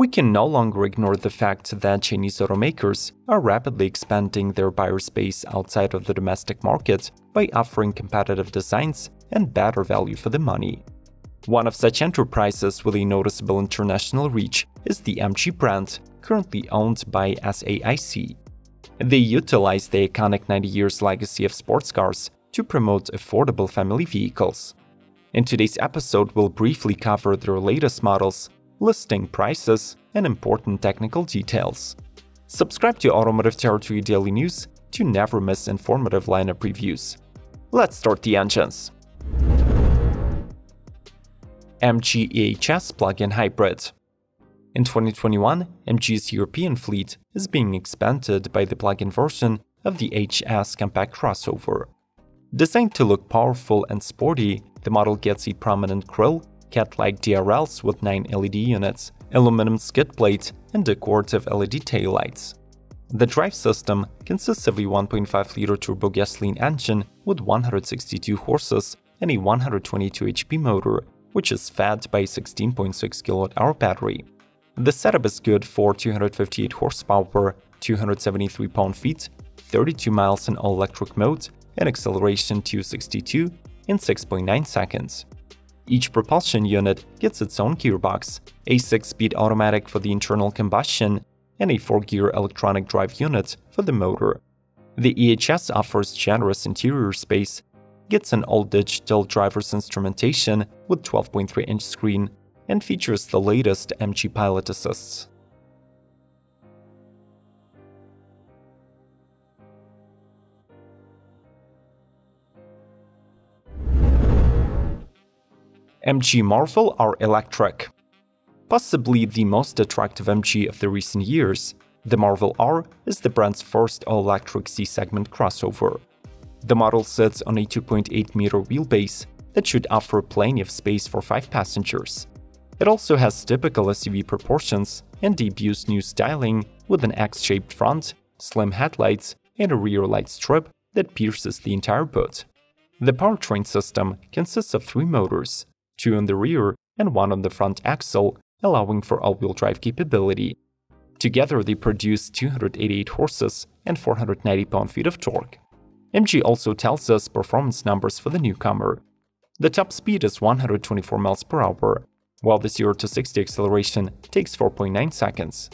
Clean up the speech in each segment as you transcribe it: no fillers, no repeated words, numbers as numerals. We can no longer ignore the fact that Chinese automakers are rapidly expanding their buyer space outside of the domestic market by offering competitive designs and better value for the money. One of such enterprises with a noticeable international reach is the MG brand, currently owned by SAIC. They utilize the iconic 90 years legacy of sports cars to promote affordable family vehicles. In today's episode, we'll briefly cover their latest models, listing prices, and important technical details. Subscribe to Automotive Territory Daily News to never miss informative lineup reviews. Let's start the engines. MG EHS plug-in hybrid. In 2021, MG's European fleet is being expanded by the plug-in version of the EHS compact crossover. Designed to look powerful and sporty, the model gets a prominent grille, cat-like DRLs with 9 LED units, aluminum skid plate, and decorative LED taillights. The drive system consists of a 1.5-liter turbo gasoline engine with 162 horses and a 122 HP motor, which is fed by a 16.6 kWh battery. The setup is good for 258 horsepower, 273 pound-feet, 32 miles in all-electric mode, and acceleration to 62 in 6.9 seconds. Each propulsion unit gets its own gearbox, a 6-speed automatic for the internal combustion, and a 4-gear electronic drive unit for the motor. The EHS offers generous interior space, gets an all-digital driver's instrumentation with 12.3-inch screen, and features the latest MG Pilot Assists. MG Marvel R Electric. Possibly the most attractive MG of the recent years, the Marvel R is the brand's first all-electric C-segment crossover. The model sits on a 2.8-meter wheelbase that should offer plenty of space for 5 passengers. It also has typical SUV proportions and debuts new styling with an X-shaped front, slim headlights, and a rear light strip that pierces the entire boot. The powertrain system consists of 3 motors, 2 on the rear and 1 on the front axle, allowing for all-wheel drive capability. Together, they produce 288 horses and 490 pound-feet of torque. MG also tells us performance numbers for the newcomer. The top speed is 124 miles per hour, while the 0-60 acceleration takes 4.9 seconds.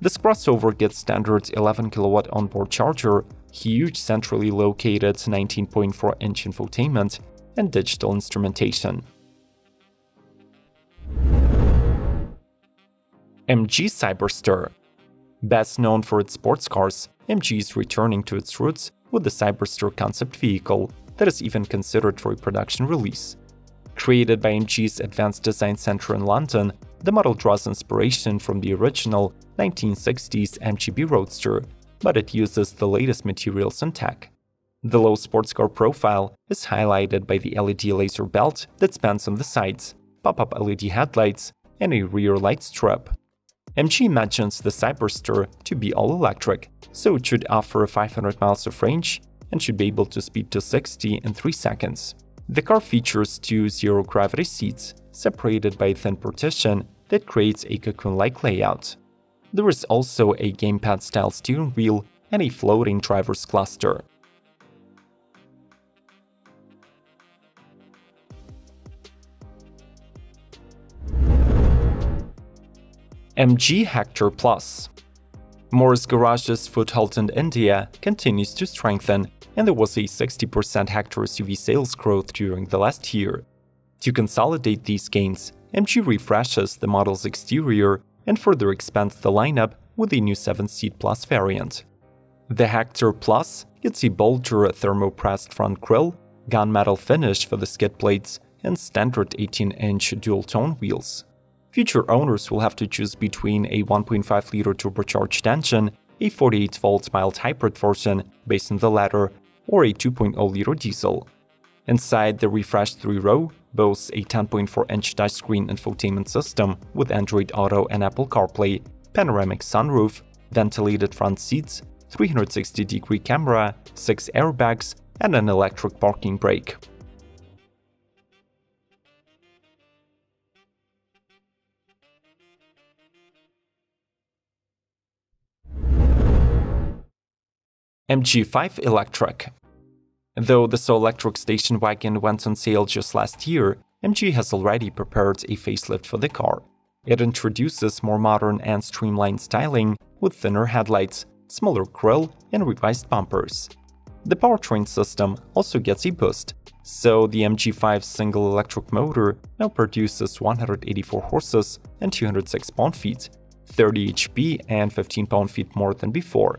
This crossover gets standard 11 kW onboard charger, huge centrally located 19.4-inch infotainment, and digital instrumentation. MG Cyberster. Best known for its sports cars, MG is returning to its roots with the Cyberster concept vehicle that is even considered for a production release. Created by MG's Advanced Design Center in London, the model draws inspiration from the original 1960s MGB Roadster, but it uses the latest materials and tech. The low sports car profile is highlighted by the LED laser belt that spans on the sides, pop-up LED headlights, and a rear light strip. MG mentions the Cyberster to be all-electric, so it should offer 500 miles of range and should be able to speed to 60 in 3 seconds. The car features 2 zero-gravity seats, separated by a thin partition that creates a cocoon-like layout. There is also a gamepad-style steering wheel and a floating driver's cluster. MG Hector Plus. Morris Garage's foothold in India continues to strengthen, and there was a 60% Hector SUV sales growth during the last year. To consolidate these gains, MG refreshes the model's exterior and further expands the lineup with a new 7-seat Plus variant. The Hector Plus gets a bolder thermopressed front grille, gunmetal finish for the skid plates, and standard 18-inch dual-tone wheels. Future owners will have to choose between a 1.5-liter turbocharged engine, a 48-volt mild hybrid version based on the latter, or a 2.0-liter diesel. Inside the refreshed 3-row boasts a 10.4-inch touchscreen infotainment system with Android Auto and Apple CarPlay, panoramic sunroof, ventilated front seats, 360-degree camera, 6 airbags, and an electric parking brake. MG5 Electric. Though the sole electric station wagon went on sale just last year, MG has already prepared a facelift for the car. It introduces more modern and streamlined styling with thinner headlights, smaller grille, and revised bumpers. The powertrain system also gets a boost, so the MG5's single electric motor now produces 184 horses and 206 pound-feet, 30 HP and 15 pound-feet more than before.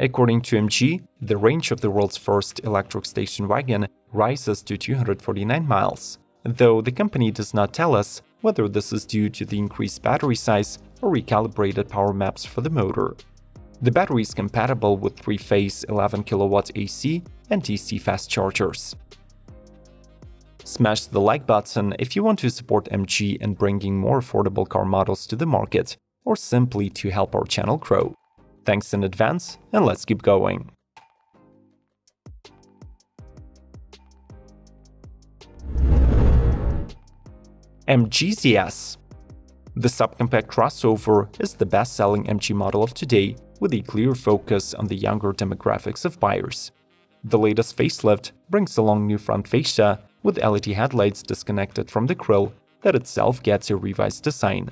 According to MG, the range of the world's first electric station wagon rises to 249 miles, though the company does not tell us whether this is due to the increased battery size or recalibrated power maps for the motor. The battery is compatible with 3-phase 11kW AC and DC fast chargers. Smash the like button if you want to support MG in bringing more affordable car models to the market, or simply to help our channel grow. Thanks in advance, and let's keep going! MG ZS. The subcompact crossover is the best-selling MG model of today, with a clear focus on the younger demographics of buyers. The latest facelift brings along new front fascia, with LED headlights disconnected from the grille that itself gets a revised design.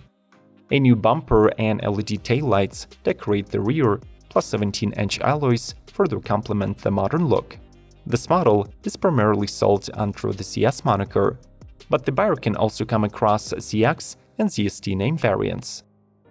A new bumper and LED taillights decorate the rear, plus 17-inch alloys further complement the modern look. This model is primarily sold under the ZS moniker, but the buyer can also come across ZX and ZST name variants.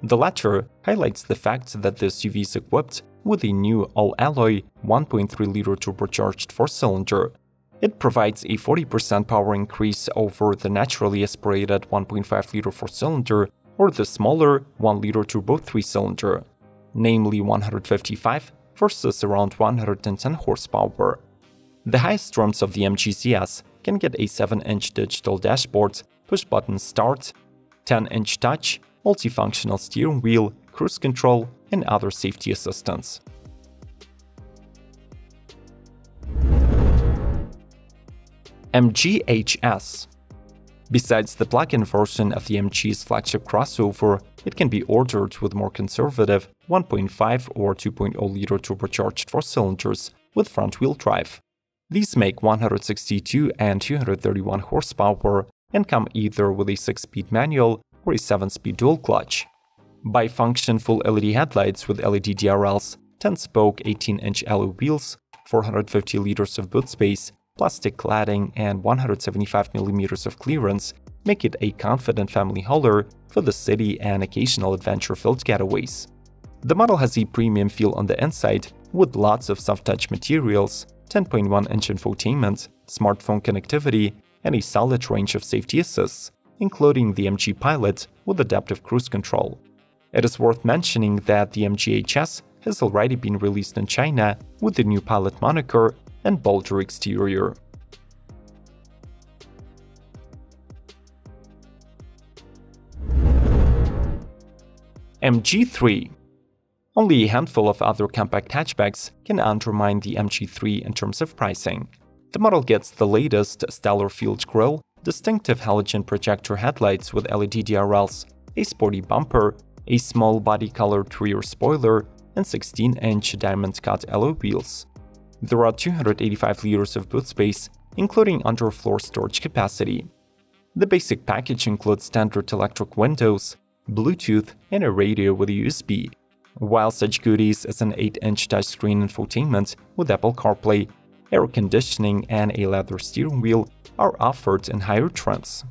The latter highlights the fact that the SUV is equipped with a new all-alloy 1.3-liter turbocharged four-cylinder. It provides a 40% power increase over the naturally aspirated 1.5-liter four-cylinder or the smaller 1-liter turbo 3-cylinder, namely 155 versus around 110 horsepower. The highest trims of the MG ZS can get a 7-inch digital dashboard, push-button start, 10-inch touch, multifunctional steering wheel, cruise control, and other safety assistance. MG EHS. Besides the plug-in version of the MG's flagship crossover, it can be ordered with more conservative 1.5 or 2.0-liter turbocharged four-cylinders with front-wheel drive. These make 162 and 231 horsepower and come either with a 6-speed manual or a 7-speed dual clutch. Bi-function full LED headlights with LED DRLs, 10-spoke 18-inch alloy wheels, 450 liters of boot space, plastic cladding and 175 mm of clearance make it a confident family hauler for the city and occasional adventure-filled getaways. The model has a premium feel on the inside with lots of soft-touch materials, 10.1-inch infotainment, smartphone connectivity, and a solid range of safety assists, including the MG Pilot with adaptive cruise control. It is worth mentioning that the MG EHS has already been released in China with the new Pilot moniker and bolder exterior. MG3. Only a handful of other compact hatchbacks can undermine the MG3 in terms of pricing. The model gets the latest stellar field grille, distinctive halogen projector headlights with LED DRLs, a sporty bumper, a small body-colored rear spoiler, and 16-inch diamond-cut alloy wheels. There are 285 liters of boot space, including underfloor storage capacity. The basic package includes standard electric windows, Bluetooth, and a radio with a USB, while such goodies as an 8-inch touchscreen infotainment with Apple CarPlay, air conditioning, and a leather steering wheel are offered in higher trims.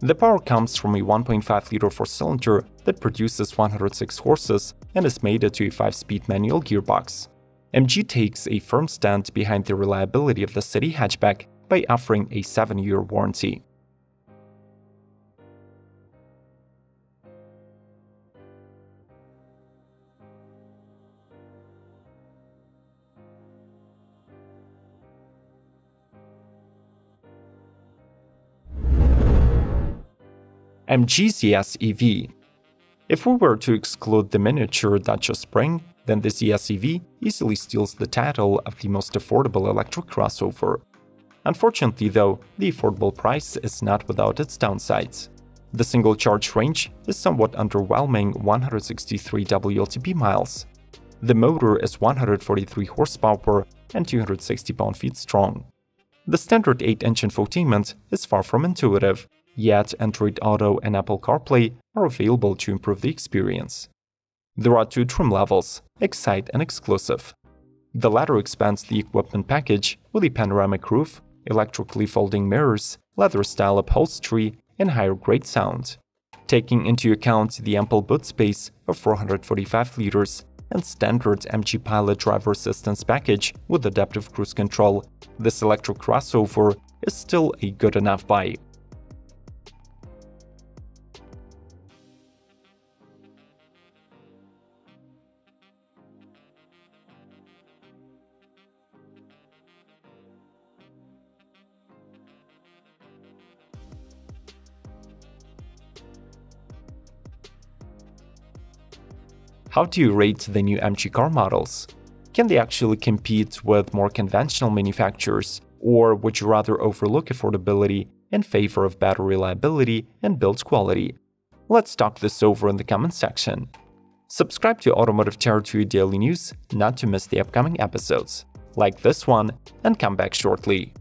The power comes from a 1.5-liter four-cylinder that produces 106 horses and is mated to a 5-speed manual gearbox. MG takes a firm stand behind the reliability of the city hatchback by offering a 7-year warranty. MG ZS EV. If we were to exclude the miniature Dacia Spring, then the ZS EV easily steals the title of the most affordable electric crossover. Unfortunately though, the affordable price is not without its downsides. The single charge range is somewhat underwhelming 163 WLTP miles. The motor is 143 horsepower and 260 pound-feet strong. The standard 8-engine infotainment is far from intuitive, yet Android Auto and Apple CarPlay are available to improve the experience. There are two trim levels, Excite and Exclusive. The latter expands the equipment package with a panoramic roof, electrically folding mirrors, leather-style upholstery, and higher-grade sound. Taking into account the ample boot space of 445 liters and standard MG Pilot driver assistance package with adaptive cruise control, this electric crossover is still a good enough buy. How do you rate the new MG car models? Can they actually compete with more conventional manufacturers, or would you rather overlook affordability in favor of better reliability and build quality? Let's talk this over in the comment section. Subscribe to Automotive Territory Daily News not to miss the upcoming episodes. Like this one and come back shortly.